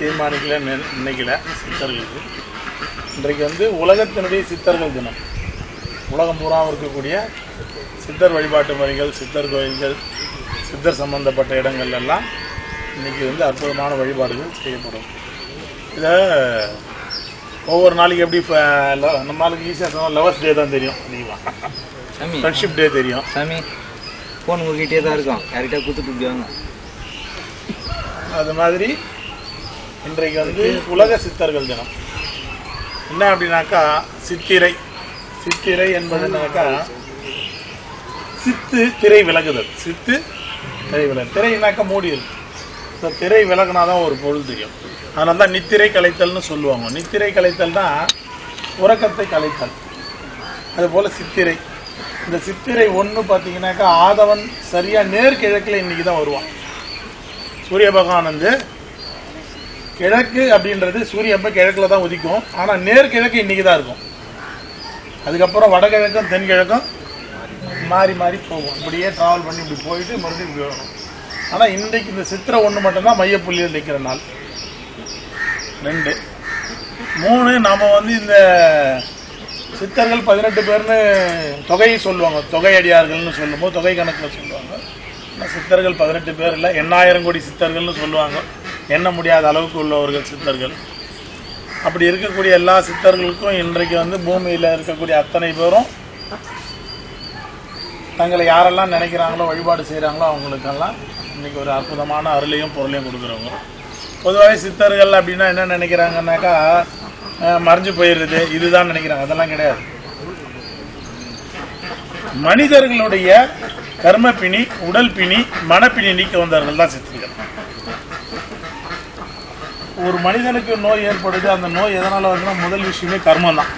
தீர்மானிக்கல நினைக்கல சித்தர்களுக்கு இன்றைக்கு வந்து உலகத்தினுடைய சித்தர்கள் தினம். உலகம் பூராவும் இருக்கக்கூடிய சித்தர் வழிபாட்டு முறைகள், சித்தர் கோயில்கள், சித்தர் சம்பந்தப்பட்ட இடங்கள் எல்லாம் இன்றைக்கி வந்து அற்புதமான வழிபாடுகள் செய்யப்படும். இதை ஒவ்வொரு நாளைக்கு எப்படி நம்மளுக்கு ஈஸியாக சொன்னால் லவர்ஸ் டே தான் தெரியும், சாமி ஃப்ரெண்ட்ஷிப் டே தெரியும், சாமி ஃபோன் உங்ககிட்டே தான் இருக்கும், யார்கிட்ட கொடுத்துட்டு அது மாதிரி இன்றைக்கு வந்து உலக சித்தர்கள் தினம். என்ன அப்படின்னாக்கா சித்திரை என்பதுனாக்கா சித்து திரை விலகுதல். திரைனாக்கா மூடியது. ஸோ திரை விலகுனா தான் ஒரு பொருள் தெரியும். அதனால தான் நித்திரை கலைத்தல்னு சொல்லுவாங்க. நித்திரை கலைத்தல்னா உறக்கத்தை கலைத்தல். அதுபோல் சித்திரை. இந்த சித்திரை 1 பார்த்தீங்கன்னாக்கா ஆதவன் சரியாக நேர்கிழக்கில் இன்னைக்கு தான் வருவான். சூரிய பகவான் வந்து கிழக்கு அப்படின்றது சூரியன் எப்போ கிழக்கில் தான் உதிக்கும், ஆனால் நேர்கிழக்கு இன்றைக்கி தான் இருக்கும். அதுக்கப்புறம் வடகிழக்கும் தென்கிழக்கும் மாறி மாறி போகும். இப்படியே ட்ராவல் பண்ணி இப்படி போயிட்டு மறுபடியும் இப்படி வரணும். ஆனால் இன்றைக்கு இந்த சித்திரை 1 மட்டும்தான் மையப்புள்ளியில் நிற்கிற நாள். 2, 3 நாம் வந்து இந்த சித்தர்கள் 18 பேர்னு தொகையை சொல்லுவாங்க. தொகையடியார்கள்னு சொல்லும்போது தொகை கணக்கில் சொல்லுவாங்க. ஆனால் சித்தர்கள் 18 பேர் இல்லை, 8000 கோடி சித்தர்கள்னு சொல்லுவாங்க. எண்ண முடியாத அளவுக்கு உள்ளவர்கள் சித்தர்கள். அப்படி இருக்கக்கூடிய எல்லா சித்தர்களுக்கும் இன்றைக்கு வந்து பூமியில் இருக்கக்கூடிய அத்தனை பேரும் தங்களை யாரெல்லாம் நினைக்கிறாங்களோ, வழிபாடு செய்கிறாங்களோ அவங்களுக்கெல்லாம் இன்றைக்கி ஒரு அற்புதமான அருளையும் பொருளையும் கொடுக்குறவங்க. பொதுவாகவே சித்தர்கள் அப்படின்னா என்ன நினைக்கிறாங்கன்னாக்கா மறைஞ்சு போயிடுறது இதுதான் நினைக்கிறாங்க. அதெல்லாம் கிடையாது. மனிதர்களுடைய கர்மப்பிணி, உடல் பிணி, மனப்பிணி நீக்க வந்தவர்கள் தான் சித்தர்கள். ஒரு மனிதனுக்கு நோய் ஏற்படுது, அந்த நோய் எதனால் வந்துன்னா முதல் விஷயமே கர்மம் தான்.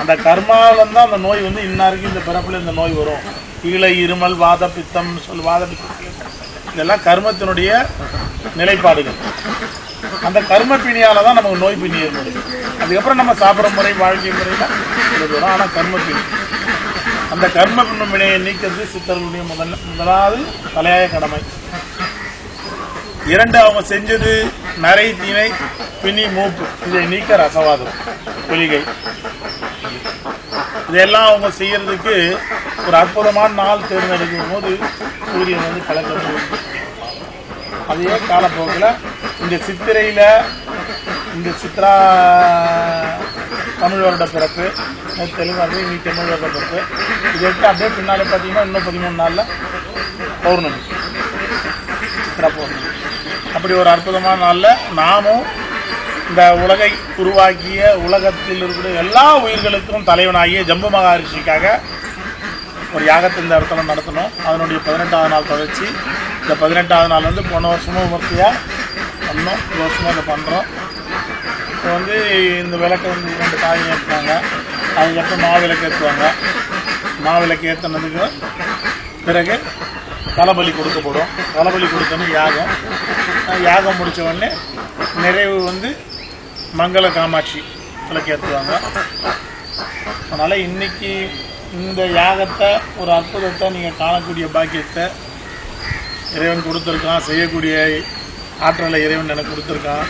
அந்த கர்மாவில்தான் அந்த நோய் வந்து இன்னாருக்கு இந்த பிறப்பில் இந்த நோய் வரும். கீழே இருமல், வாத பித்தம் வாத பித்தம் இதெல்லாம் கர்மத்தினுடைய நிலைப்பாடுகள். அந்த கர்ம பிணியால் தான் நமக்கு நோய் பிணி ஏற்படுது. அதுக்கப்புறம் நம்ம சாப்பிட்ற முறை, வாழ்க்கை முறையெல்லாம் வரும். ஆனால் கர்ம பிணி, அந்த கர்ம பிணையை நீக்கிறது சித்தர்களுடைய முதலாவது தலையாய கடமை. 2, அவங்க செஞ்சது நரை, தீனை, பிணி, மூப்பு, இதை நீக்க ரசவாதம், பொலிகை. இதெல்லாம் அவங்க செய்யறதுக்கு ஒரு அற்புதமான நாள் தேர்ந்தெடுக்கும் போது சூரியன் வந்து கலக்க. அதே காலப்போக்கில் இந்த சித்திரையில் இந்த சித்ரா தமிழ் வருட பிறப்பு, தெலுங்கு அது இன்னைக்கு தமிழ் வருட பிறப்பு. இதை எடுத்து அப்படியே பின்னாலே பார்த்தீங்கன்னா இன்னும் 13 நாளில் பௌர்ணமி, சித்ரா பௌர்ணமி. அப்படி ஒரு அற்புதமான நாளில் நாமும் இந்த உலகை உருவாக்கிய, உலகத்தில் இருக்கிற எல்லா உயிர்களுக்கும் தலைவனாகிய ஜம்பு மகாரிஷிக்காக ஒரு யாகத்தை இந்த இடத்துல நடத்தணும். அதனுடைய 18வது நாள் தொடர்ச்சி. இந்த 18வது நாள் வந்து போன வருஷமும் விமர்சையாக பண்ணோம், ஒரு வருஷமாக இதை பண்ணுறோம். இப்போ வந்து இந்த விளக்கு வந்து 2 காயினு ஏற்றுவாங்க. அதுக்கப்புறம் மாவிளக்கு ஏற்றுவாங்க. மாவிளக்கு ஏற்றினதுக்கு பிறகு தலைபலி கொடுக்கப்படும். தலைபலி கொடுத்தோன்னு யாகம், யாகம் முடித்த உடனே நிறைவு வந்து மங்கள காமாட்சி விளக்கு ஏற்றுவாங்க. அதனால் இன்றைக்கி இந்த யாகத்தை ஒரு அற்புதத்தை நீங்கள் காணக்கூடிய பாக்கியத்தை இறைவன் கொடுத்துருக்கான். செய்யக்கூடிய ஆற்றலை இறைவன் எனக்கு கொடுத்துருக்கான்.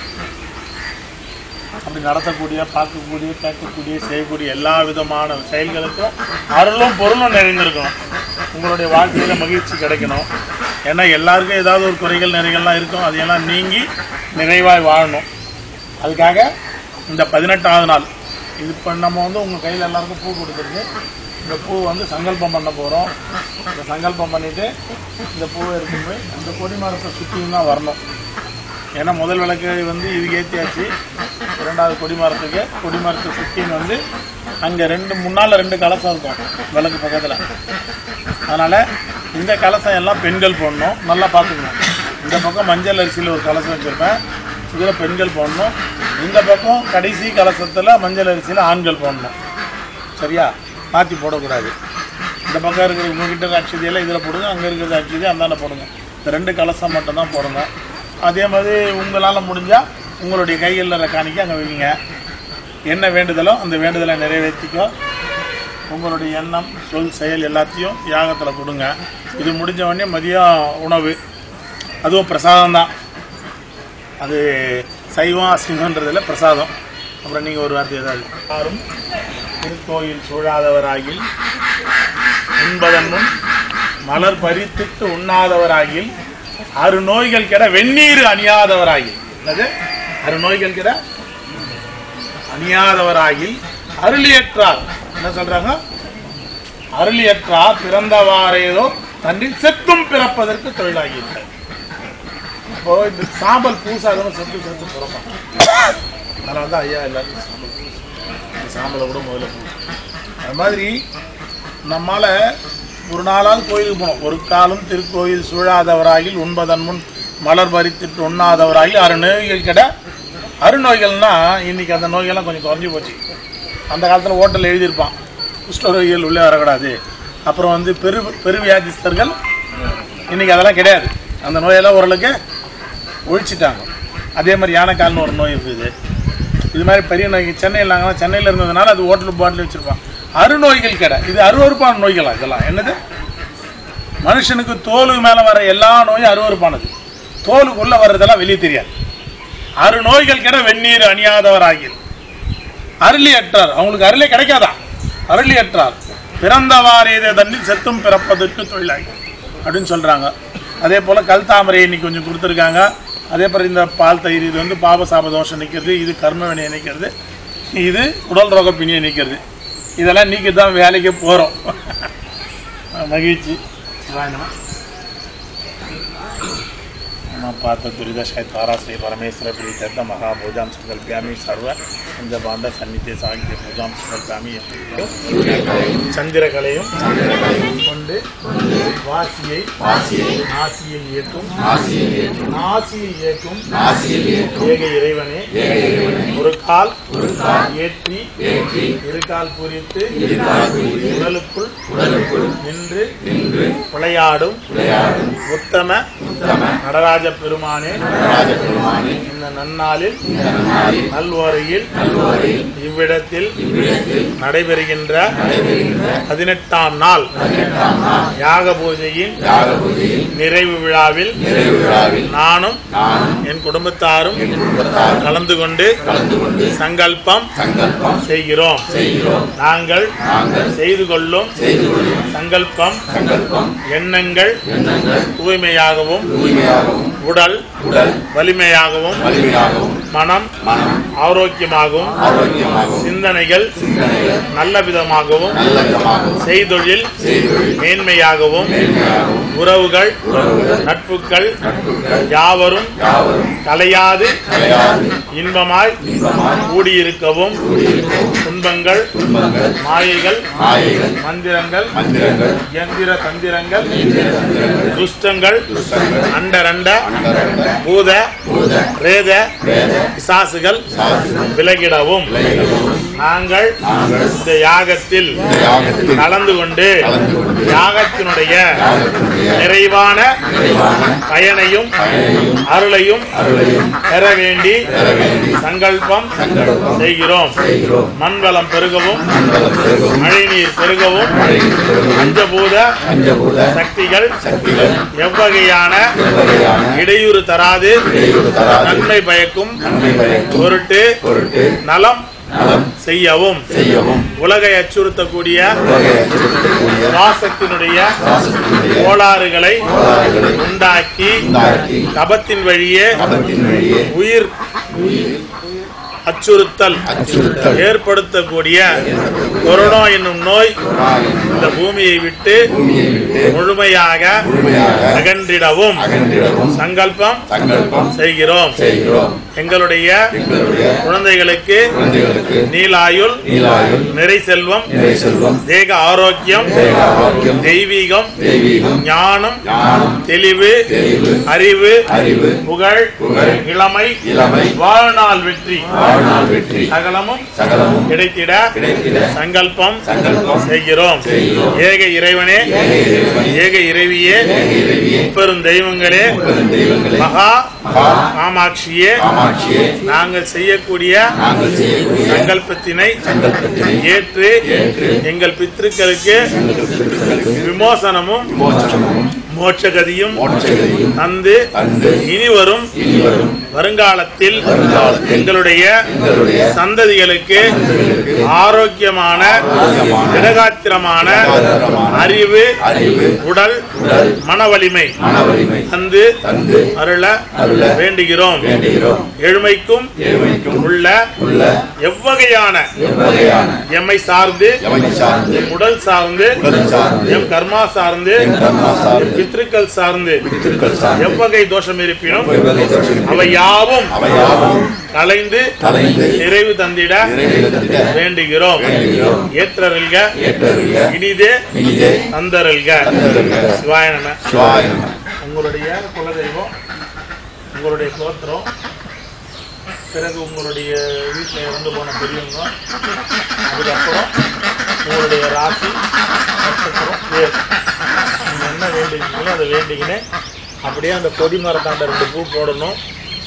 அப்படி நடத்தக்கூடிய, பார்க்கக்கூடிய, கேட்கக்கூடிய, செய்யக்கூடிய எல்லா விதமான செயல்களுக்கும் அருளும் பொருளும் நிறைந்திருக்கணும். உங்களுடைய வாழ்க்கையில் மகிழ்ச்சி கிடைக்கணும். ஏன்னா எல்லாருக்கும் ஏதாவது ஒரு குறைகள் நிறைகள்லாம் இருக்கும். அதையெல்லாம் நீங்கி நிறைவாய் வாழணும். அதுக்காக இந்த 18வது நாள் இது இப்போ நம்ம வந்து உங்கள் கையில் எல்லாருக்கும் பூ கொடுத்துருக்கு. இந்த பூ வந்து சங்கல்பம் பண்ண போகிறோம். இந்த சங்கல்பம் பண்ணிவிட்டு இந்த பூவை எடுத்து போய் அந்த கொடி மரத்தை சுற்றியும் தான் வரணும். ஏன்னா முதல் விளக்கு வந்து இது ஏற்றியாச்சு, இரண்டாவது கொடிமரத்துக்கு கொடிமரத்தை சுற்றின்னு வந்து அங்கே முன்னால் ரெண்டு கலசம் இருக்கும் விளக்கு பக்கத்தில். அதனால் இந்த கலசம் எல்லாம் பெண்கள் போடணும், நல்லா பார்த்துக்கணும். இந்த பக்கம் மஞ்சள் அரிசியில் ஒரு கலசம் வச்சுருப்பேன், இதில் பெண்கள் போடணும். இந்த பக்கம் கடைசி கலசத்தில் மஞ்சள் அரிசியில் ஆண்கள் போடணும். சரியா, மாற்றி போடக்கூடாது. இந்த பக்கம் இருக்கிற உங்ககிட்ட அட்சதியெல்லாம் இதில் போடுங்க, அங்கே இருக்கிற அட்சதி அந்தாண்ட போடுங்க. இந்த ரெண்டு கலசம் மட்டும்தான் போடுங்க. அதே மாதிரி உங்களால் முடிஞ்சால் உங்களுடைய கைகளில் காணிக்க அங்கே வைங்க. என்ன வேண்டுதலோ அந்த வேண்டுதலை நிறைவேற்றிக்கோ. உங்களுடைய எண்ணம், சொல், செயல் எல்லாத்தையும் யாகத்தில் கொடுங்க. இது முடிஞ்ச உடனே மதியம் உணவு, அதுவும் பிரசாதம்தான். அது சைவம் அசைவம்ன்றதில் பிரசாதம். அப்புறம் நீங்கள் ஒரு வார்த்தை ஏதாவது யாரும் திருக்கோயில் சூழாதவராகில் உண்பதன்னும் மலர் பறித்துட்டு உண்ணாதவராகில் அறு நோய்கள் கிட வெந்நீர் அணியாதவராகில், அது அறு நோய்கள் கிட அணியாதவராகில் அருளியற்றார். என்ன சொல்றாங்க? அருளியற்றார் பிறந்தவாறேதோ தன்னில் செத்தும் பிறப்பதற்கு தொழிலாகியிருக்க. இப்போ இந்த சாம்பல் பூசாதவன் செத்து செத்து பிறப்பான். அதனால தான் ஐயா எல்லாருக்கும் சாம்பல் பூசு, இந்த சாம்பலை கூட முதல்ல பூசு. அது மாதிரி நம்மால் ஒரு நாளாவது கோயிலுக்கு போனோம். ஒரு காலம் திருக்கோயில் சூழாதவராகில் உண்பதன் முன் மலர் பறித்துட்டு உண்ணாதவராகில் அறு நோய்கள் கிட. அருநோய்கள்னா இன்றைக்கி அந்த நோய்கள்லாம் கொஞ்சம் குறைஞ்சி போச்சு. அந்த காலத்தில் ஹோட்டலில் எழுதியிருப்பான் குஷ்டரோகிகள் உள்ளே வரக்கூடாது. அப்புறம் வந்து பெருவியாதிஸ்தர்கள், இன்றைக்கி அதெல்லாம் கிடையாது. அந்த நோயெல்லாம் ஓரளவுக்கு ஒழிச்சிட்டாங்க. அதே மாதிரி யானைக்கால்னு ஒரு நோய் இருக்குது. இது மாதிரி பெரிய நோய்க்கு சென்னையிலாங்கன்னா சென்னையில் இருந்ததுனால அது ஹோட்டல் பாட்டில் வச்சுருப்பான். அருநோய்கள் கிட, இது அருவறுப்பான நோய்களாக. இதெல்லாம் என்னது? மனுஷனுக்கு தோலுக்கு மேலே வர எல்லா நோயும் அருவறுப்பானது. தோலுக்குள்ளே வர்றதெல்லாம் வெளியே தெரியாது. அறு நோய்கள் கிட வெந்நீர் அணியாதவராகில் அருளியற்றார், அவங்களுக்கு அருளே கிடைக்காதா? அருளியற்றார் பிறந்தவாறேதோ தன்னில் செத்தும் பிறப்பதற்கு தொழிலாகி அப்படின்னு சொல்கிறாங்க. அதே போல் கல் தாமரை இன்னைக்கு கொஞ்சம் கொடுத்துருக்காங்க. அதே போல் இந்த பால் தயிர், இது வந்து பாபசாப தோஷம் நிற்கிறது, இது கர்மவினையை நிற்கிறது, இது உடல் ரோக பிணியை நிற்கிறது. இதெல்லாம் நீக்கி தான் வேலைக்கு போகிறோம். மகிழ்ச்சி पात्र दुरीदशाय तारा श्री परमेश्वर प्रीत्यर्थ महाभूजा संकल्पयामी सर्व पंचबांध सन्निधि साहित्य पूजा संकल्पयामी चंद्रकलयम वासिये नासियल येतुम ஏக இறைவனே ஒரு கால் ஏற்றி இருகால் பூரித்து உடலுக்குள் நின்று விளையாடும் உத்தம நடராஜ பெருமானே, இந்த நன்னாளில் நல்வரையில் இவ்விடத்தில் நடைபெறுகின்ற 18ஆம் நாள் யாக பூஜையின் நிறைவு விழாவில் நானும் என் குடும்பத்தாரும் கலந்து கொண்டு சங்கல்பம் செய்கிறோம். நாங்கள் செய்து கொள்ளும் சங்கல்பம் எண்ணங்கள் தூய்மையாகவும் உடல் வலிமையாகவும் மனம் ஆரோக்கியமாகவும் சிந்தனைகள் நல்ல விதமாகவும் செய்தொழில் மேன்மையாகவும் உறவுகள் நட்புகள் யாவரும் கலையாது இன்பமாய் கூடியிருக்கவும் துன்பங்கள் மாயைகள் மந்திரங்கள் யந்திர தந்திரங்கள் துஷ்டங்கள் அண்டரண்ட பூத பிரேத பிசாசுகள் விலகிடவும். நாங்கள் இந்த யாகத்தில் கலந்து கொண்டு யாகத்தினுடைய நிறைவான பயனையும் அருளையும் பெற வேண்டி சங்கல்பம் செய்கிறோம். மண்வளம் பெருகவும் மழைநீர் பெருகவும் பஞ்சபூத சக்திகள் எவ்வகையான இடையூறு தராது நன்மை பயக்கும் பொருட்டு நலம் செய்யவும். உலகை அச்சுறுத்தக்கூடிய வாசத்தினுடைய கோளாறுகளை உண்டாக்கி கபத்தின் வழியே உயிர் அச்சுறுத்தல் ஏற்படுத்தக்கூடிய கொரோனா என்னும் நோய் இந்த பூமியை விட்டு முழுமையாக அகன்றிடவும் சங்கல்பம் செய்கிறோம். எங்களுடைய குழந்தைகளுக்கு நீலாயுள், நிறை செல்வம், தேக ஆரோக்கியம், தெய்வீகம், ஞானம், தெளிவு, அறிவு, புகழ், இளமை, வாழ்நாள் வெற்றி சகலமும் கிடைத்திட சங்கல்பம் செய்கிறோம். ஏக இறைவனே, ஏக இறைவியே, பெருந்தெய்வங்களே, மகா காமாட்சியே, நாங்கள் செய்யக்கூடிய சங்கல்பத்தினை ஏற்று எங்கள் பித்ருக்களுக்கு விமோசனமும் மோட்சகதியும் தந்து இனிவரும் வருங்காலத்தில் எங்களுடைய சந்ததிகளுக்கு ஆரோக்கியமான திடகாத்திரமான அறிவு, உடல், மன வலிமை தந்து அருள வேண்டுகிறோம். ஏழ்மைக்கும் உள்ள எவ்வகையான எம்மை சார்ந்து, உடல் சார்ந்து, எம் கர்மா சார்ந்து, பித்ருக்கள் சார்ந்து எவ்வகை தோஷம் இருப்பினும் அவை யாவும் கலைந்து நிறைவு தந்திட வேண்டுகிறோம். ஏற்றருள்க, இனிதே தந்தருள்க. சிவாயன. உங்களுடைய குலதெய்வம், உங்களுடைய கோத்திரம், பிறகு உங்களுடைய வீட்டில் இறந்து போன பெரியவங்க, அதுக்கப்புறம் உங்களுடைய ராசி, நட்சத்திரம், பேர், நீங்கள் என்ன வேண்டிங்களோ அதை வேண்டிக்கினேன். அப்படியே அந்த கொடிமரத்தாண்ட 2 பூ போடணும்.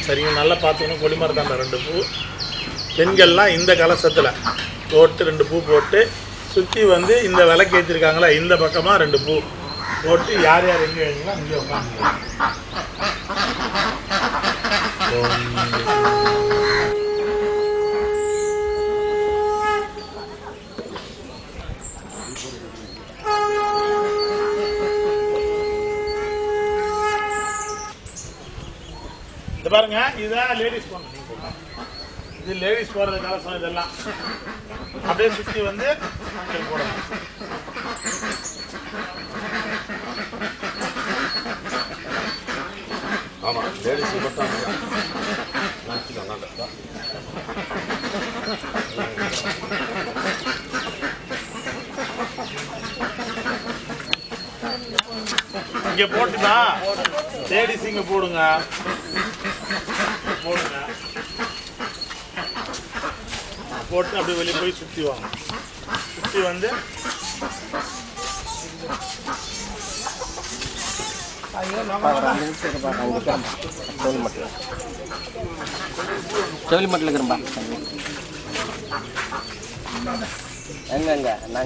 சரிங்க, நல்லா பார்த்துக்கணும். கொடிமரத்தாண்ட 2 பூ. பெண்கள்லாம் இந்த கலசத்தில் போட்டு 2 பூ போட்டு சுற்றி வந்து இந்த விளக்கு ஏற்றிருக்காங்களா இந்த பக்கமாக 2 பூ போட்டு யார் யார் எங்கே எழுதிங்களோ அங்கே உட்காந்து பாருங்க. இதுதான் லேடிஸ் போனது. இது லேடிஸ் போடுறது கலசம். இதெல்லாம் அப்படியே சுற்றி வந்து போடணும். ஆமா, லேடிஸ் மட்டும் இங்க போட்டுனா லேடிஸ் இங்க போடுங்க. போடுங்க, போட்டு அப்படியே வெளியே போய் சுற்றி வாங்க. சுற்றி வந்து செவிலிமட்டில் இருக்கிறோம்பா. எங்க நாங்கள்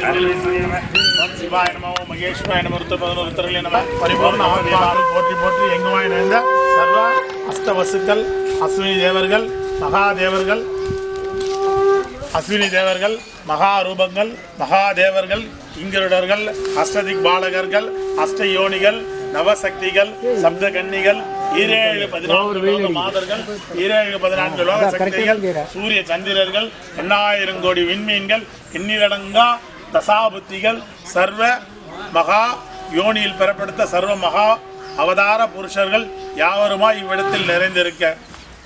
அவங்க சிவாய நமோ, மகேஸ்வராய நமோ, ருத்ரபதனே நமோ, பரிபூர்ண ஆத்மாவை போற்றி போற்றி எங்குமாய் நிறைந்த சர்வ அஷ்டவசுக்கள், அஸ்வினி தேவர்கள், மகாதேவர்கள், அஸ்வினி தேவர்கள், மகாரூபங்கள், மகாதேவர்கள், இங்கிருடர்கள், அஷ்டதிக் பாலகர்கள், அஷ்ட யோனிகள், நவசக்திகள், சப்த கன்னிகள், 17 மாதர்கள், 17 லோக சக்திகள், சூரிய சந்திரர்கள், 8000 கோடி விண்மீன்கள், எண்ணிலடங்கா தசாபுத்திகள், சர்வ மகா யோனியில் பெறப்படுத்த சர்வ மகா அவதார புருஷர்கள் யாவருமாய் இவ்விடத்தில் நிறைந்திருக்க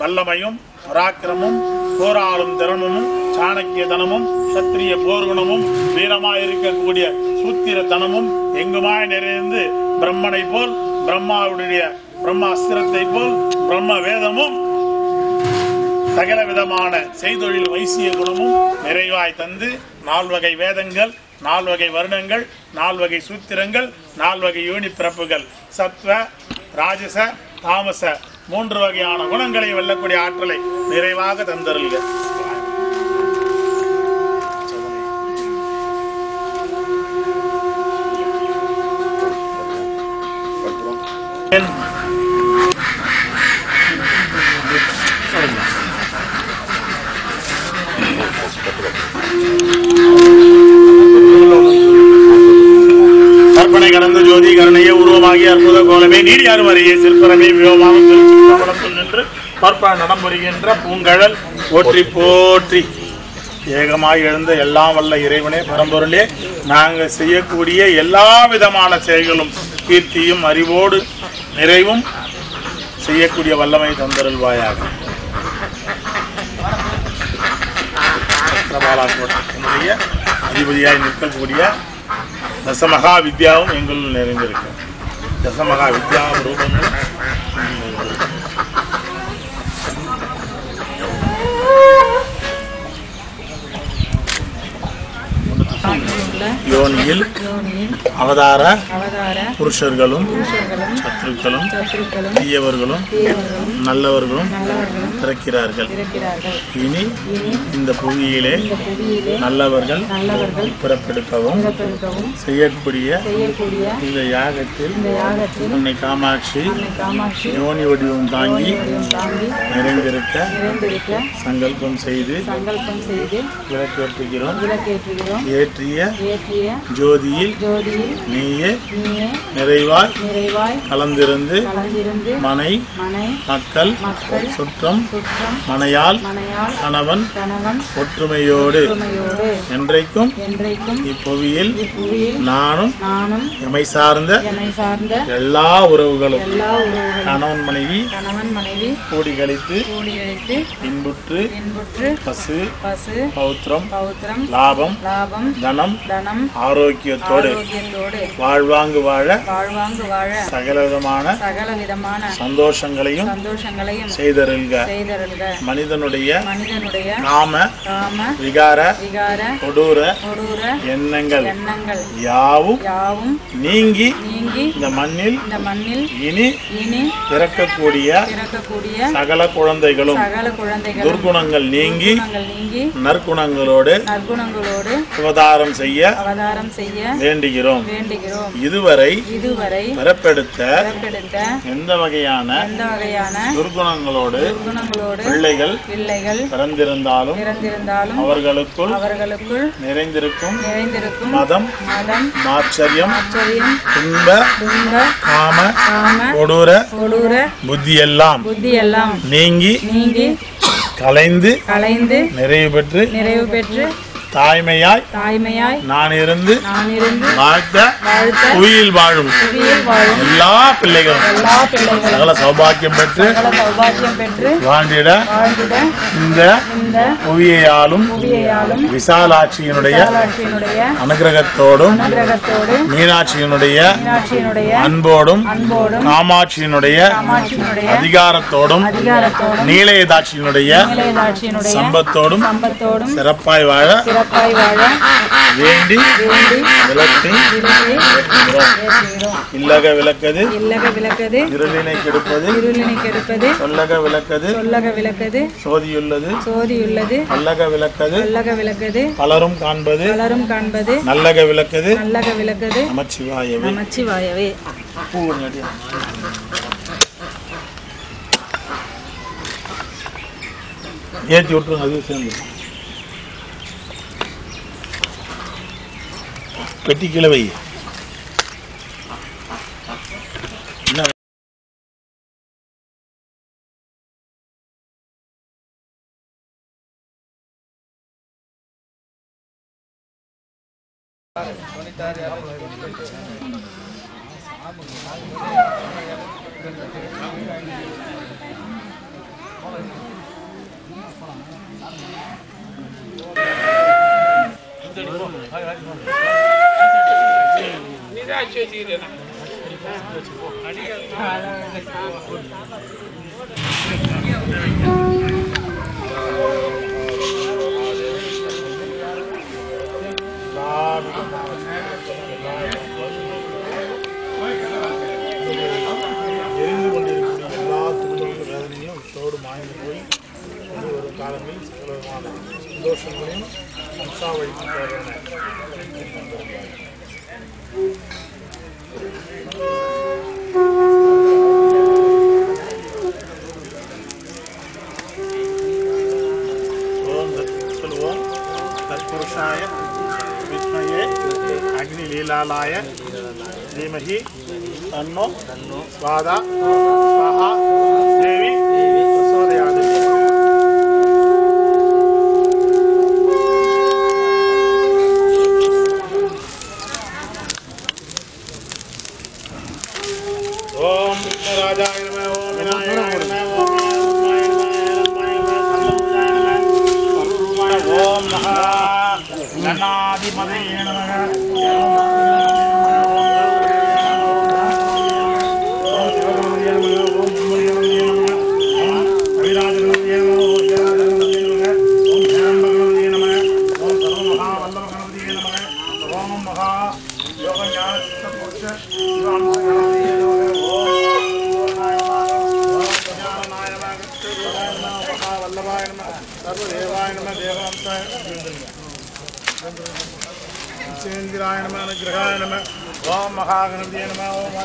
வல்லமையும் பராக்கிரமும் போராளும் திறமும் சாணக்கியதனமும் சத்திரிய போர்குணமும் வீரமாயிருக்கக்கூடிய சூத்திரத்தனமும் எங்குமாய் நிறைந்து பிரம்மனை போல் பிரம்மாவுடைய பிரம்ம அஸ்திரத்தை போல் பிரம்ம வேதமும் சகல விதமான செய்தொழில் வைசிய குணமும் நிறைவாய் தந்து 4 வகை வேதங்கள், 4 வகை வருணங்கள், 4 வகை சூத்திரங்கள், 4 வகை யோனி பிறப்புகள், சத்வ, ராஜச, தாமச மூன்று வகையான குணங்களை வெல்லக்கூடிய ஆற்றலை நிறைவாக தந்தருள்க. கற்பனை கடந்த ஜோதி கருணைய உருவமாகிய அற்புத கோலமே நீர் யாரும் அறிய சிற்பரமே வியோமாவும் திருச்சிற்றம்பலத்துள் நின்று பற்பல நடமுறுகின்ற பூங்கழல் போற்றி போற்றி. ஏகமாய் எழுந்த எல்லாம் வல்ல இறைவனே பரம்பொருளே, நாங்கள் செய்யக்கூடிய எல்லா விதமான செயல்களும் கீர்த்தியும் அறிவோடு நிறைவும் செய்யக்கூடிய வல்லமை தந்தருள்வாயாக. பாலாக்கோட்டத்தினுடைய அதிபதியாய் நிற்கக்கூடிய தசமகா வித்யாவும் எங்கள் நிறைந்திருக்கும். தசமகா வித்யா ரூபங்கள் யோனியில் அவதார புருஷர்களும் சத்துருக்களும் தீயவர்களும் நல்லவர்களும் பிறக்கிறார்கள். இனி இந்த புவியிலே நல்லவர்கள் பிறப்பெடுக்கவும் செய்யக்கூடிய இந்த யாகத்தில் அன்னை காமாட்சி யோனி வடிவம் தாங்கி நிறைந்திருக்க சங்கல்பம் செய்து விளக்கேற்றுகிறோம். ஏற்றிய ஜோதியில் நீயே நிறைவாய் கலந்திருந்து மனை மக்கள் சுற்றம் மனையால் கணவன் ஒற்றுமையோடு என்றைக்கும் இப்புவியில் நானும் எமை சார்ந்த எல்லா உறவுகளும் கணவன் மனைவி கூடி கழித்து இன்புற்று பசு பௌத்திரம் லாபம் தனம் ஆரோக்கியத்தோடு வாழ்வாங்கு வாழ சகலவிதமான சந்தோஷங்களையும் செய்தருள்க. மனிதனுடைய காம விகார கொடூர எண்ணங்கள் யாவும் நீங்கி இந்த மண்ணில் இனி பிறக்கக்கூடிய சகல குழந்தைகளும் துர்குணங்கள் நீங்கி நற்குணங்களோடு அவதாரம் செய்ய வேண்டுகிறோம். இதுவரை பிறப்பெடுத்த எந்த வகையான துர்குணங்களோடு பிள்ளைகள் பிறந்திருந்தாலும் அவர்களுக்குள் நிறைந்திருக்கும் மதம் மாச்சரியம் துன்ப காம கொடூர புத்தியெல்லாம் நீங்கி கலைந்து நிறைவு பெற்று தாய்மையாய் நான் இருந்து வாழ்த்த புவியில் வாழும் எல்லா பிள்ளைகளும் சகல சௌபாக்கியம் பெற்று வாழ்ந்திட இந்த புவியாலும் விசாலாட்சியினுடைய அனுகிரகத்தோடும் மீனாட்சியினுடைய அன்போடும் காமாட்சியினுடைய அதிகாரத்தோடும் நீலயதாட்சியினுடைய சம்பத்தோடும் சிறப்பாய் வாழ வேண்டி இல்லக விளக்கது இருளினை கெடுப்பது சொல்லக விளக்கது சோதியுள்ளது அல்லக விளக்கது பலரும் காண்பது நல்லக விளக்கது நமச்சிவாயவே. ஏற்றி விட்டுருங்க, அது சேர்ந்து பெட்டி கிழவை எரிந்து கொண்டிருக்கிறேன். विघ्नहरणाय धीमहि तन्नो वादा स्वाहा देवी प्रचोदयात्। ओम राजाय नमः, ओम विनायकाय नमः, ओम गणाधिपतये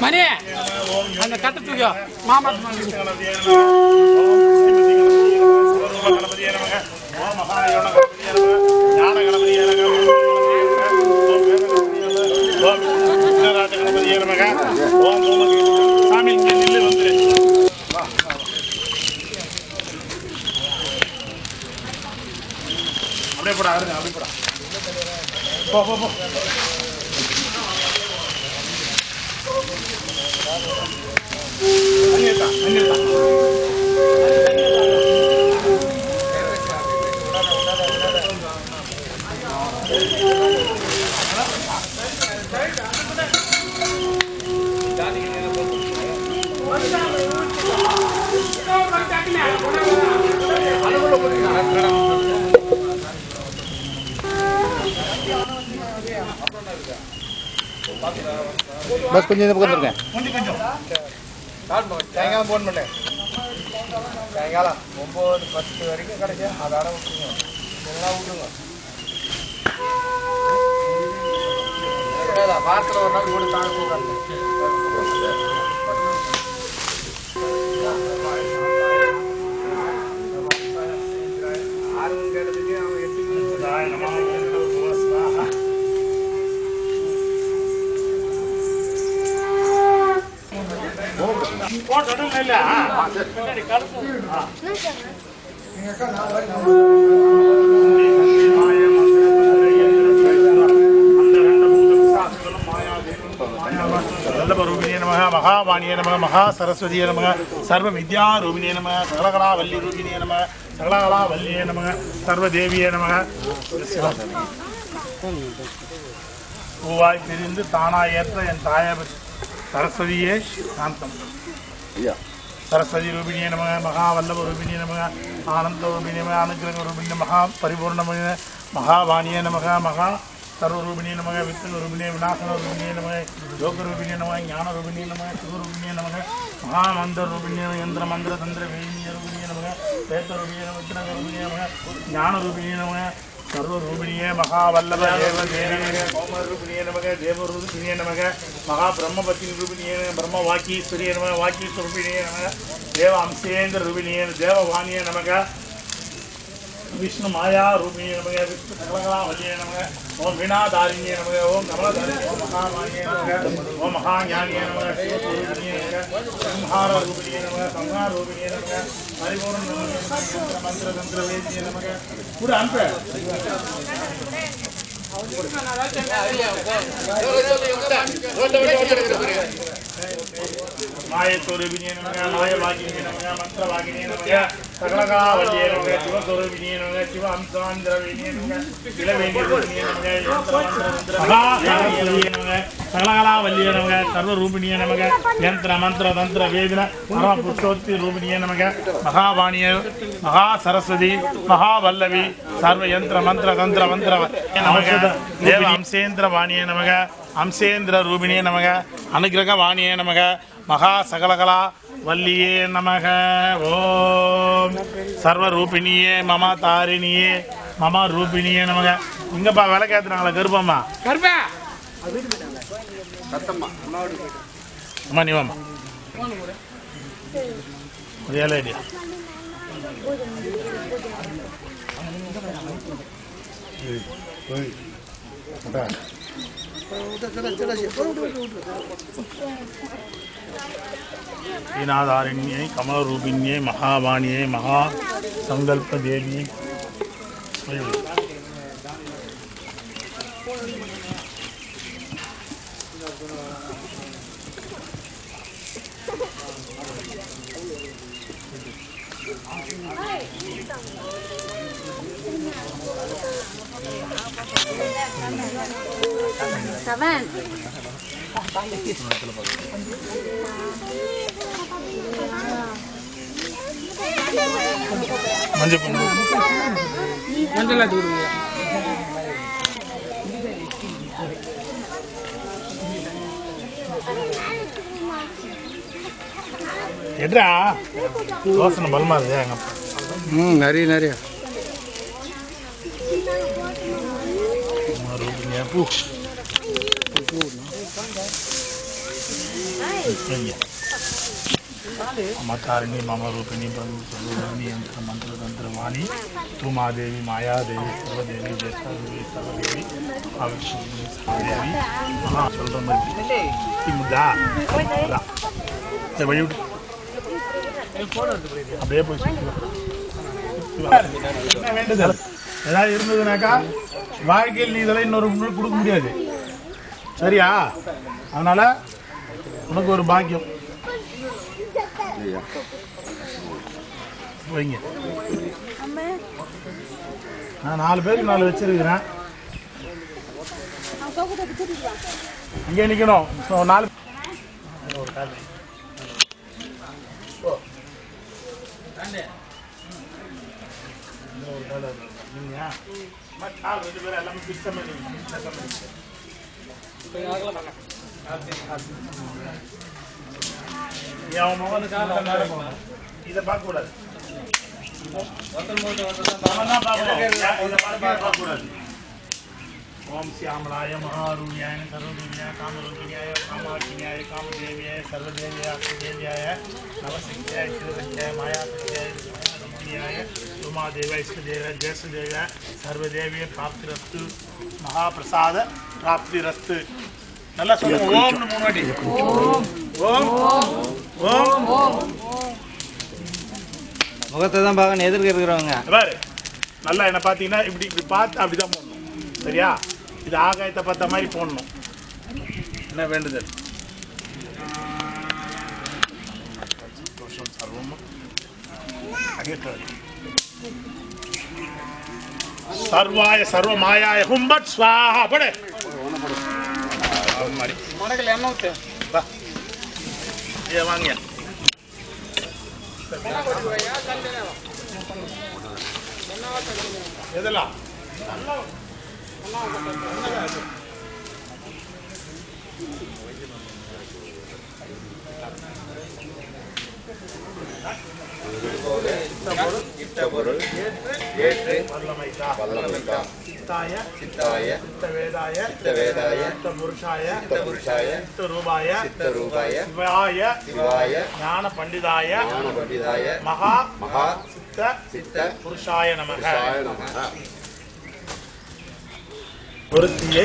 मने अंदर कट चुका मामा बस कुछ नहीं पकड़ रखा है। चाइना बोन बने चाइना ला बोन पच्चीस वाली के कड़े क्या आधार होती है बोलना उठूंगा ये ला बात करो ना बोल तार को करने आरुण के लिए हम ये चीज़ दायन मांग कौन डटू नहीं ले हाँ मैंने निकाल दिया हाँ ये क्या नाम है माया अंदर अंदर बुद्ध साथ में माया देव माया लल्ला रूपी ने नमः महावाणी ने नमः महासरस्वती ने नमः सर्व विद्या रूपी ने नमः सकलकला वल्ली रूपी ने नमः सकलकला वल्ली ने नमः सर्व देवी ने नमः ओवाई तिरिंद ताना यत्र यंताया सरस्वती है शांतम सरस्वती रूपिणी नमः महावल्लभ रूपिणी नमः आनंद रूपिणी नमः अनुग्रह रूपिणी नमः परिपूर्ण नमः महावाणी नमः महा सर्व रूपिणी नमः विष्णु रूपिणी विनाशन रूपिणी नमः योग रूपिणी नमः ज्ञान रूपिणी नमः सुख रूपिणी नमः महामंत्र रूपिणी नमः यंत्र मंत्र तंत्र वेदिनी रूपिणी नमः वेद रूपिणी नमः विष्णु रूपिणी नमः ज्ञान रूपिणी नमः सर्व रूपिणी महावल्लभ ओम रूपिणी नमः देव रूपिणी नमः महाब्रह्मपति रूपिणी ब्रह्मवाकीश्वरी नमः वाकीश्वरूपिणी नमः देव अंशेन्द्र रूपिणी देववाणी नमः विष्णु माया रूपिणी नमः विष्णु सकलकलावल्ली नमः ओम वीणाधारिणी नमः ओम कमलधारिणी ओम महामानी नमः ओम महाज्ञानी नमः शिवरूपिणी नमः संहार रूपिणी नमः संहार रूपिणी नमः परिपूर्ण नमः मंत्र तंत्र वेदिनी नमः पूरा अंत माया स्वरूपिणी नमः माया वागिनी नमः मंत्र वागिनी नमः सकलका वल्ली नमः शिव स्वरूपिणी नमः शिव अंशांद्रविणी नमः तिलवेणी रूपिणी नमः सकलकला वल्ली नमः सर्व रूपिणी नमः यंत्र मंत्र तंत्र वेदना महा पुरुषोत्ति रूपिणी नमः महावाणी महा सरस्वती महावल्लवी सर्व यंत्र मंत्र तंत्र मंत्र नमः देव अंशेन्द्रवाणी नमः अंशेन्द्र रूपिणी नमः अनुग्रहवाणी नमः महा सकलकला वल्लिये नमः ओम सर्वरूपिणिये मम तारिणिये मम रूपिणिये नमः इंगप्पा वेलकेत्तनाला गर्भम्मा गर्भा सत्तम्मा अम्मा निवम्मा रियल आईडिया ओय ओय श्रीनाधारिण्ये कमलरूपिण्ये महावाण्ये महासंकल्पदेवी मंजुला दूर एड्रा रोशन बल मार दे नरी नरी मतारिणी मम रूपिणी ब्रह्मणी यंत्र मंत्र तंत्र वाणी तू महादेवी मायादेवी सर्वदेवी जैसादेवी सर्वदेवी आविष्णी सर्वदेवी हाँ चल रहा मैं मुद्दा जब ये अब ये पूछ ஏதாவது இருந்ததுனாக்கா வாழ்க்கையில் நீ இதெல்லாம் இன்னொரு முன்னுக்கு கொடுக்க முடியாது சரியா அதனால உனக்கு ஒரு பாக்கியம் ஐயா போங்க அம்மா நான் நாலு பேருக்கு நாலு வச்சிருக்கேன் நான் போகத விட்டுடுவா இங்க நிக்கணும் சோ நாலு ஒரு கால் போ தாண்டே ஒரு கால் ओम श्यामलाय महारुण्याय सर्वदेव्याय कामरूपिण्याय कामाक्षिण्याय कामदेव्याय सर्वदेव्याय अक्षदेव्याय नवसिंहाय श्रीरक्षाय मायादेव्याय महादेव इष्टदेव जयसुदेव सर्वदेवी प्राप्तिरस्तु महाप्रसाद प्राप्तिरस्तु நல்லா சொல்லுங்க ஓம்னு மூணு வாட்டி ஓம் ஓம் ஓம் ஓம் முகத்தை தான் பாக்க எதிர்க்க இருக்குறவங்க பாரு நல்லா என்ன பாத்தீங்கன்னா இப்படி இப்படி பார்த்து அப்படி தான் போடணும் சரியா இது ஆகாயத்தை பார்த்த மாதிரி போடணும் என்ன வேண்டுதல் சர்வம் அகேட்ட सर्वाय सर्व मायाय हुम बट स्वाहा पड़े मारे के लेना होते बा ये मांगिया ये दला इत्तबरुल येत्रे पल्लमैता चित्ताय चित्तवेदाय चित्तपुरुषाय चित्तरूपाय शिवाय ज्ञानपंडिताय महा चित्तपुरुषाय नमः நன்றி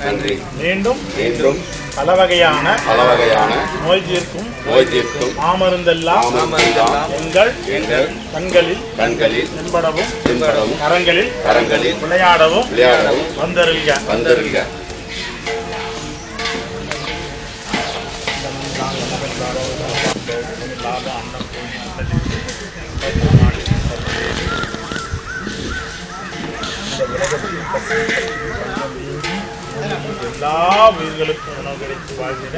நன்றி மீண்டும் மீண்டும் பலவகையான நோய் தீர்க்கும் மாமருந்தெல்லாம் எங்கள் கண்களில் தென்படவும் கரங்களில் விளையாடவும் வந்தருள்க எல்லா உயிர்களுக்கும் உணவு கிடைத்து வாழ்கிற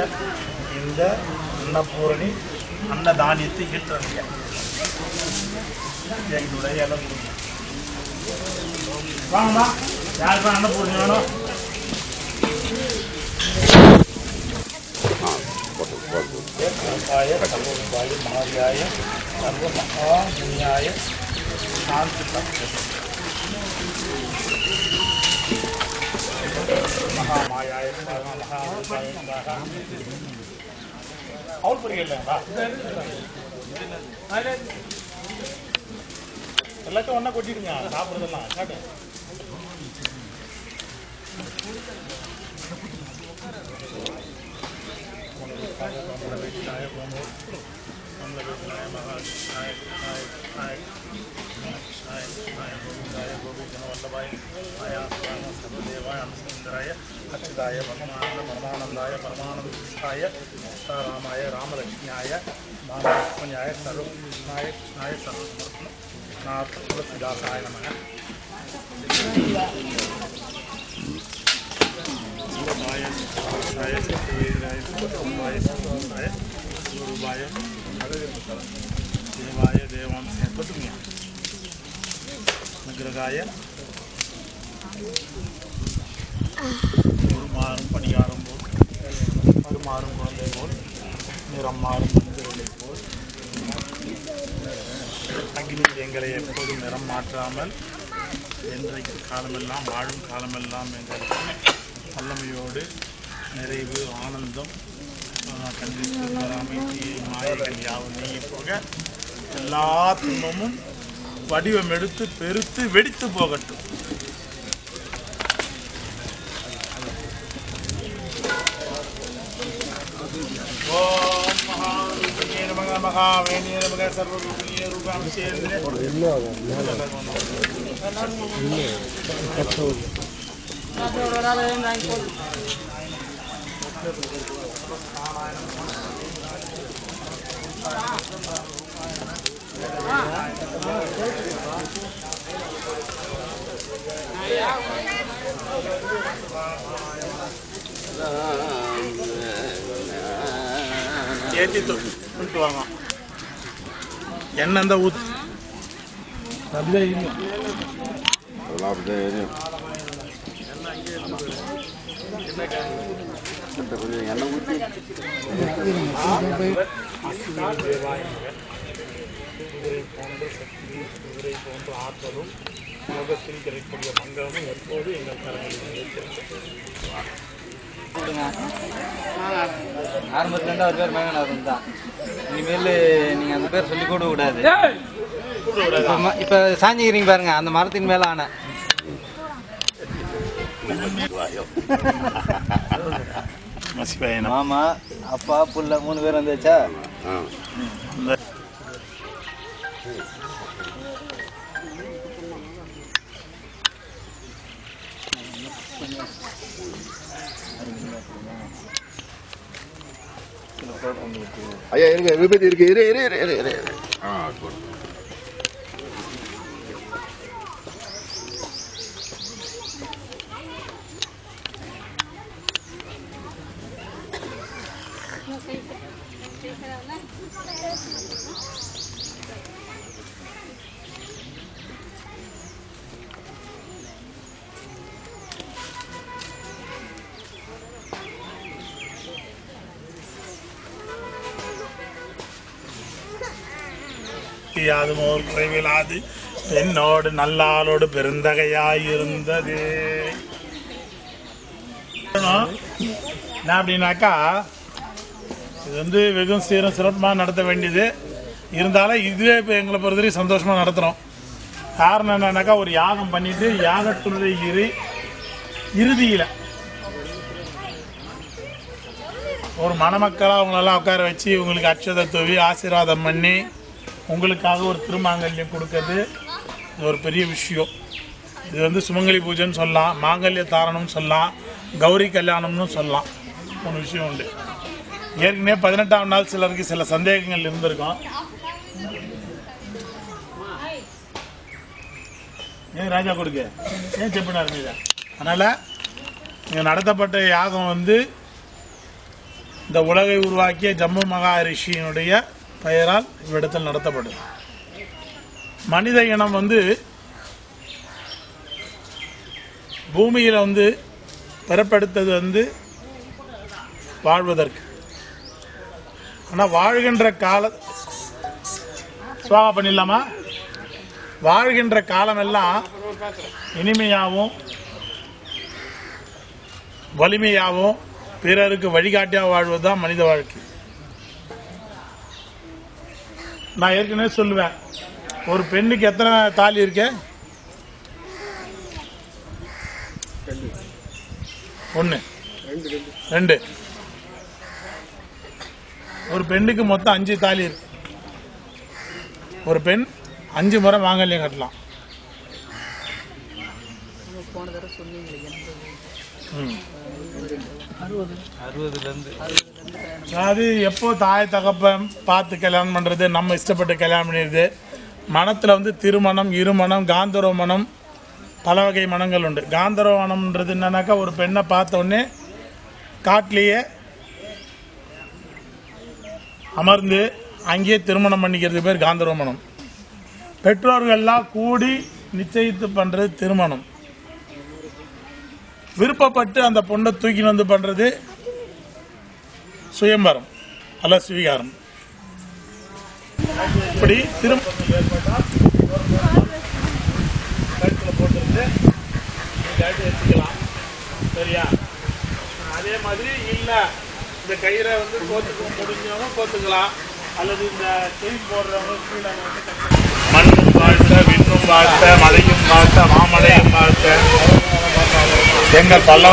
இந்த அன்னபூரணி அன்னதானியத்தை ஏற்றுங்க எங்களுடைய வாங்கம்மா யாருக்கும் அன்னபூரணி வேணும் மாரியாய சர்வ மகா துணியாய சாந்தி பக்த महामायाय और परिगणना எல்லாத்தையும் ஒண்ணா கொட்டிடுங்க சாப்பிடுறதெல்லாம் சாப்பிடுங்க अच्युताय परमानंद परमानंदाय परमानंदाय सीतारामाय रामलक्ष्म्याय रामलक्ष्म्याय सर्वकृष्णाय कृष्णाय सर्वसमर्थनाथ तुलसीदासाय नमः देवांशे पत्न्या नगरगाय मारूं पड़ियारों बोल और मारूं गुंडे बोल मेरा मारूं गुंडे बोल अग्नि एंगले ये बोल मेरा मात्रामल एंगले के खालमल्ला मारूं खालमल्ला मेंगले अल्लाह योरे मेरे ये आनंदम कंडीशन रामी की माये कल्याण नहीं होगा लात ममुन वाड़ी वे मेड़ते पेरुते वेड़ते बोगटो एनंदा ऊत सबले इनु लाभ दे इनु एना अंगे इतना कोई एना ऊत देवाय गुरु कोंडे शक्ति गुरु कोंडे आत्मलो योग श्री करेक्टली मंगलम எப்போது எங்கள் கரங்களில் இருக்கிறது ஆரம்பத்துல ஒரு பேர் மயங்கனார் இருந்தா இனிமேல் நீங்க அந்த பேர் சொல்லி கூட கூடாது இப்ப சாஞ்சிக்கிறீங்க பாருங்க அந்த மரத்தின் மேல ஆன மாமா அப்பா புள்ள மூணு பேர் வந்துச்சா ஐயா இருங்க விபத்து இருக்கு இரு இரு இரு இரு ஆ போடு அதுமோர் குறைவிலாது பெண்ணோடு நல்லாளோடு பெருந்தகையாயிருந்தது என்ன அப்படின்னாக்கா இது வந்து வெகும் சீரும் சிறப்பாக நடத்த வேண்டியது இருந்தாலும் இதுவே இப்போ எங்களை பொறுத்தவரைக்கும் சந்தோஷமாக நடத்துகிறோம். காரணம் என்னன்னாக்கா ஒரு யாகம் பண்ணிட்டு யாகத்துடைய இறுதியில் ஒரு மணமக்களாக அவங்களெல்லாம் உட்கார வச்சு இவங்களுக்கு அட்சதை தூவி ஆசீர்வாதம் பண்ணி உங்களுக்காக ஒரு திருமாங்கல்யம் கொடுக்குறது இது ஒரு பெரிய விஷயம். இது வந்து சுமங்கலி பூஜைன்னு சொல்லலாம், மாங்கல்ய தாரணம்னு சொல்லலாம், கௌரி கல்யாணம்னு சொல்லலாம். ஒரு விஷயம் உண்டு. ஏற்கனவே 18ஆம் நாள் சிலருக்கு சில சந்தேகங்கள் இருந்திருக்கும். ஏன் ராஜா கொடுக்க ஏன் செப்பினா இருந்தீங்க? அதனால் இங்கே நடத்தப்பட்ட யாகம் வந்து இந்த உலகை உருவாக்கிய ஜம்மு மகாரிஷியினுடைய பெயரால் இவ்விடத்தில் நடத்தப்படும். மனித இனம் வந்து பூமியில் வந்து பெறப்படுத்தது வந்து வாழ்வதற்கு. ஆனால் வாழ்கின்ற கால சுவாக பண்ணிடலாமா? வாழ்கின்ற காலமெல்லாம் இனிமையாகவும் வலிமையாகவும் பிறருக்கு வழிகாட்டியாக வாழ்வது தான் மனித வாழ்க்கை. நான் ஏற்கனவே சொல்லுவேன், और पेन के कितना ताली इरके ஒண்ணு ரெண்டு ஒரு பெண்ணுக்கு மொத்தம் 5 தாலி இருக்கு ஒரு பெண் 5 முறை மாங்கல்யம் கட்டலாம் போன தடவை சொன்னீங்க 60 60 ல இருந்து சாதி எப்போ தாய் தகப்பன் பாத்து கல்யாணம் பண்றது நம்ம இஷ்டப்பட்டு கல்யாணம் பண்ணிறது மனத்துல வந்து திருமணம் இருமணம் காந்தரோ மனம் पल वगै मन गांधर्व मन और पातने काटे अमर अं तिरमण पड़ी पे गांधर्व मन कूड़ी निश्चय पड़े तिरमण विरपे अंत तूक पड़े सुयंबर अल स्वीकार पल्लव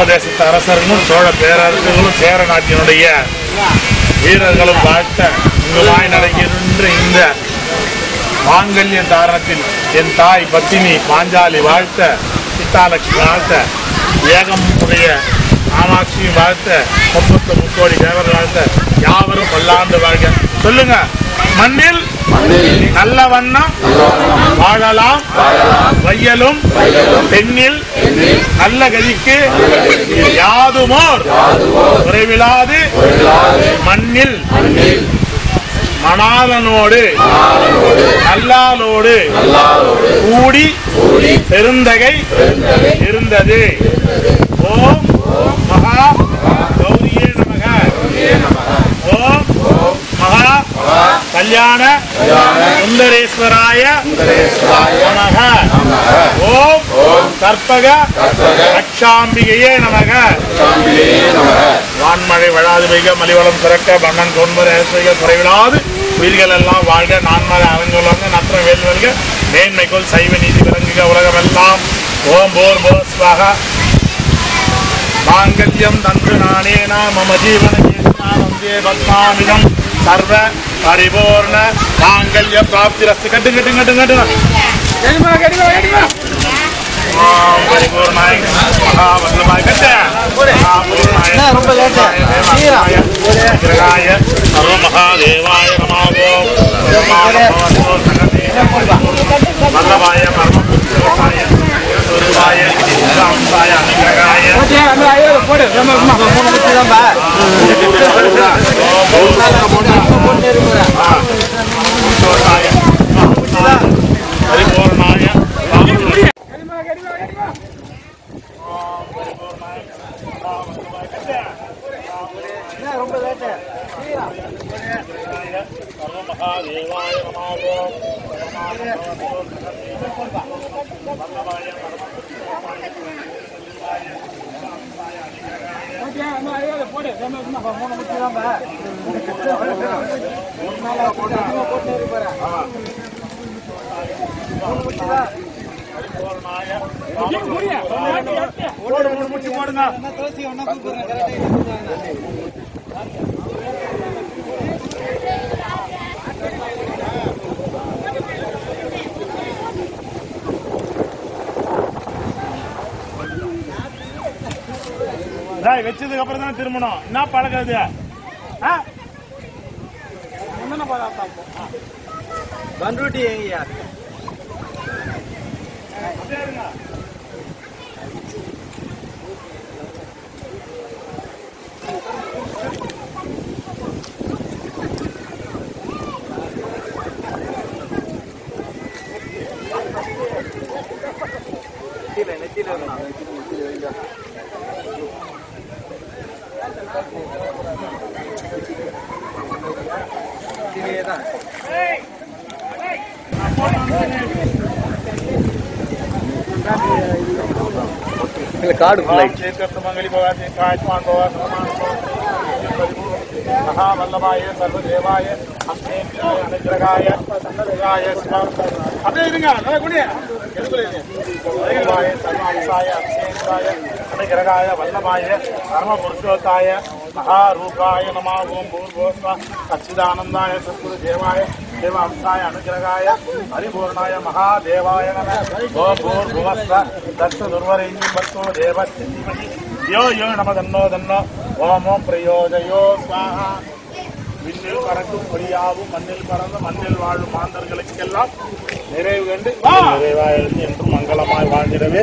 देश चोड़ पेर नाटी वीर मांगल्य धारण ताय पत्नी पांजाली कामाक्षी मुकोड़ी देवर यावर मणिल नल्ल वन्नम वाळलाम वय्यलुम पेन्निल नल्ल गदिक्कु यादुमोर उरैविलादु मणिल मनालनोडु अल्लालोडु कूडी पेरुंदगै इरुंददु ओम महा गौरिये नमः ओम महा कल्याण सुंदरेश्वराय नमः ओम सर्पग रक्षाम्बिकये नमः वानमळै वळादुवैग मलिवलम सरक्क बन्नन कोन्बर ऐसैग कुरैविलादु உயிர்கள் எல்லாம் வாழ்க நான்மறை அரங்கலோங்க நற்ற வேல்வல்க மேன்மைக்குள் சைவ நீதி விளங்குக உலகமெல்லாம் ஓம் போர் போ ஸ்வாஹா மாங்கல்யம் தந்து நானேனா மம ஜீவனேஷானந்தே பத்மாமிதம் சர்வ பரிபூர்ண மாங்கல்ய பிராப்திரஸ்து கட்டு கட்டு கட்டு கட்டுமா கட்டுமா கட்டுமா ஓம் பரிபூர்ணாய மகா வல்லபாய கட்டு பூர்ணாய ரொம்ப லேட்டா சீரா கிரகாய சர்வ மகாதேவாய ना पड़क बंदूटी कार्ड चेक करते मंगली बोला चेक आज पांच बोला महावल्लभाय सर्वदेवाय अनुग्रहाय सन्नदयाय सर्वाय सर्वांशाय अक्षेत्राय अनुग्रहाय वल्लभाय धर्मपुरुषोत्ताय महारूपाय नमः। ओम भूर्भुवः सच्चिदानंदाय सद्गुरुदेवाय देवांशाय अनुग्रहाय हरिपूर्णाय महादेवाय नमः। ओम भूर्भुवः दक्ष दुर्वरेण्यं वस्तु देवस्य धीमहि यो यो नमो तन्नो ओम प्रयोजयो स्वाहा। விண்ணில் பறக்கும் பொறியாவும் மண்ணில் பறந்து மண்ணில் வாழும் மாந்தர்களுக்கெல்லாம் நிறைவு கண்டு நிறைவாயிருந்து என்றும் மங்களமாய் வாழ்ந்திடவே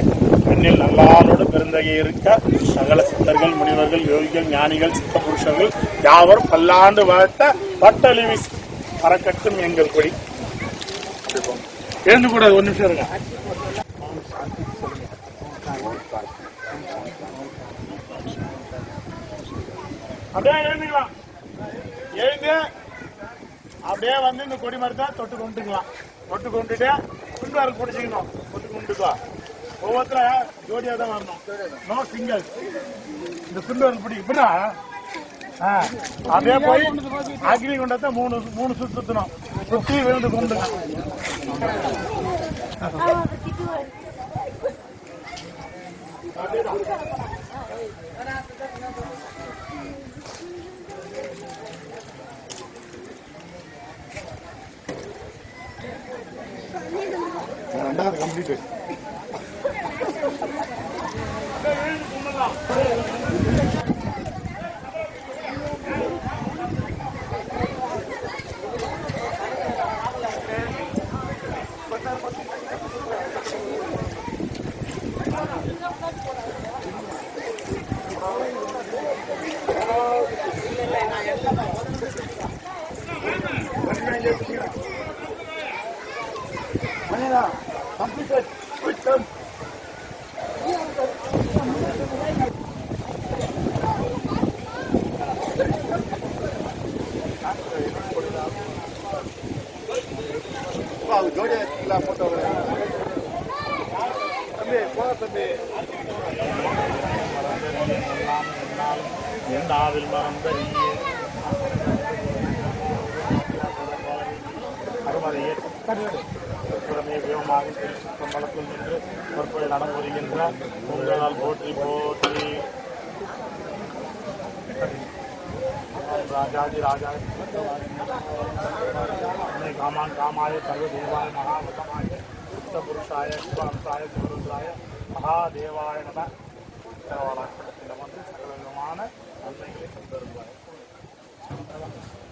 விண்ணில் நல்லாரோடு பெருந்தகை இருக்க சகல சித்தர்கள் முனிவர்கள் யோகிகள் ஞானிகள் சித்த புருஷர்கள் யாவரும் பல்லாண்டு வாழ்த்த பட்டழிவி பறக்கட்டும் எங்கள் கொடி எழுந்து கூடாது. ஒரு நிமிஷம் இருங்க. அப்படியே எழுந்துக்கலாம். எழுந்து அப்படியே வந்து இந்த கொடி மரத்தை தொட்டு கொண்டுக்கலாம். தொட்டு கொண்டுட்டு குண்டு பிடிச்சிக்கணும். தொட்டு கொண்டுக்கலாம். ஒவ்வொருத்தர ஜோடியா தான் வரணும். No single. இந்த குண்டு பிடி இப்படா அப்படியே போய் அக்னி குண்டத்தை மூணு சுத்தணும். சுத்தி விழுந்து கொண்டுங்க. Completed. Completed. Quick done. Wow, good at la photo. புறமே வியமாக சுத்தம் வளர்க்கும் என்று பொறுப்பை நடமுறுகின்ற உங்களால் போற்றி போற்றி ராஜாதி ராஜா காமான் காமாய சர்வதேவாய மகாவதமாய சுத்த புருஷாய சுவாம்சாய சுவருசாய மகாதேவாய நம தேவாலயத்தில் வந்து சகல விதமான நன்மைகளை கொண்டு வருவாய்.